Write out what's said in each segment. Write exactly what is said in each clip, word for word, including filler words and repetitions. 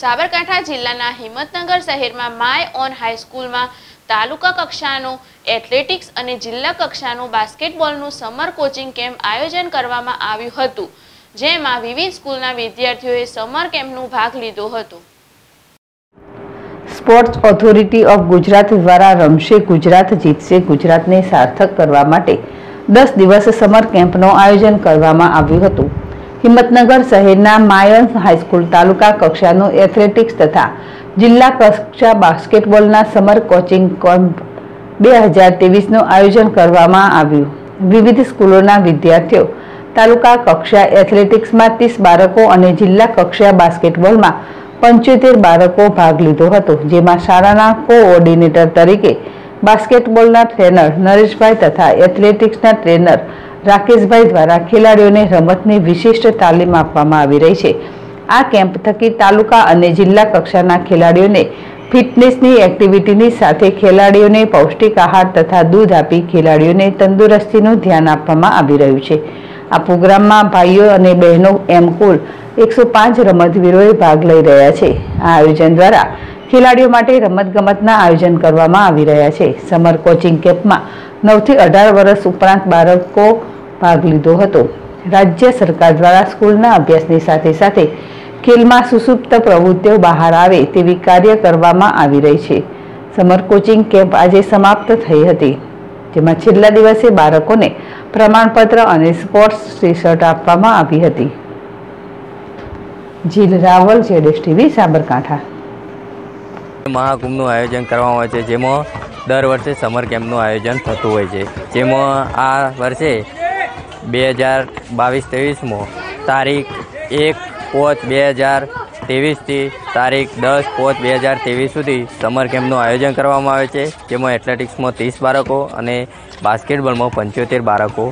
સાબરકાંઠા જિલ્લાના હિંમતનગર શહેરમાં my own હાઈસ્કૂલમાં તાલુકા કક્ષાનું એથ્લેટિક્સ અને જિલ્લા કક્ષાનું બાસ્કેટબોલનું સમર કોચિંગ કેમ્પ આયોજન કરવામાં આવ્યું હતું, જેમાં વિવિધ સ્કૂલના વિદ્યાર્થીઓએ સમર કેમ્પનો ભાગ લીધો હતો। સ્પોર્ટ્સ ઓથોરિટી ઓફ ગુજરાત દ્વારા રમશે ગુજરાત જીતશે ગુજરાતને સાર્થક કરવા માટે દસ દિવસ સમર કેમ્પનું આયોજન કરવામાં આવ્યું હતું। हिम्मतनगर शहरना मायन हाईस्कूल तालुका कक्षानो एथलेटिक्स तथा जिला कक्षा बास्केटबॉलना समर कोचिंग कैम्प दो हज़ार तेईस नो आयोजन करवामां आव्युं। विविध स्कूलोना विद्यार्थीओ तालुका कक्षा एथलेटिक्स में तीस बाळको अने जिला कक्षा बास्केटबॉल में पंचोतेर बाळको भाग लीधो हतो, जेमां शाळाना कोओर्डिनेटर तरीके बास्केटबॉलना ट्रेनर नरेशभाई तथा एथलेटिक्सना ट्रेनर राकेशभाई द्वारा खिलाड़ियोंने रमतनी विशिष्ट तालीम आपवामां आवी रही छे। आ केम्प थकी तालुका अने जिल्ला कक्षाना खिलाड़ियोंने फिटनेसनी एक्टिविटीनी साथे खिलाड़ियोंने पौष्टिक आहार तथा दूध आपी खिलाड़ियोंने तंदुरस्तीनुं ध्यान आपवामां आवी रह्युं छे। आ प्रोग्राममां भाईओ अने बहनों एम कुल एक सौ पांच रमतवीरोए भाग लई रह्या छे। आ आयोजन द्वारा खिलाड़ियों माटे रमतगमतना आयोजन करवामां आवी रह्या छे। समर कोचिंग केम्पमां नौ थी अठार वर्ष उपरांत बाळको भाग लीधो हतो। राज्य सरकार द्वारा स्कूलना अभ्यासनी साथे साथे खेलमां सुसुप्त प्रवृत्तिओ बहार आवे तेवी कार्य करवामां आवी रही छे। समर कोचिंग केम्प आजे समाप्त थई हती, जेमां छेल्ला दिवसे बाळकोने प्रमाणपत्र अने स्पोर्ट्स टी-शर्ट आपवामां आवी हती। जील रावल, जेडेश टीवी, साबरकांठा। महाकुंभनु आयोजन करवामां आवे छे, जेमां दर वर्षे समर केम्पनु आयोजन थतुं होय छे, जेमां आ वर्षे दो हज़ार बाईस तेईस में तारीख एक पाँच दो हज़ार तेईस थी तारीख दस पाँच दो हज़ार तेईस सुधी समर केम्पनु आयोजन करवामां आवे छे, जेमां एथलेटिक्स में तीस बाळको अने बास्केटबॉल में पंचोतेर बाळको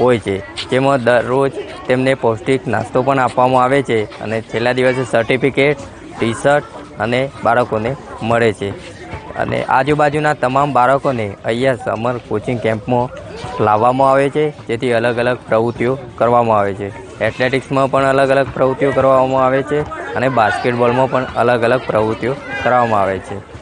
होय छे, जेमां दररोज तेमने पौष्टिक नास्तो पण आपवामां आवे छे अने छेल्ला दिवसे सर्टिफिकेट टी-शर्ट अने बाळकोने मळे छे। अने आजूबाजूना तमाम बाळकोने अहींया समर कोचिंग केम्पमां लाववामां आवे छे, जेथी अलग अलग प्रवृत्तिओ करवामां आवे छे। एथलेटिक्समां पण अलग अलग प्रवृत्तिओ करवामां आवे छे अने बास्केटबॉलमां पण अलग अलग प्रवृत्तिओ करवामां आवे छे।